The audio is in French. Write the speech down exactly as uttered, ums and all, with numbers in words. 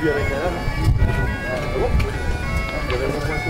Lui avec un arbre.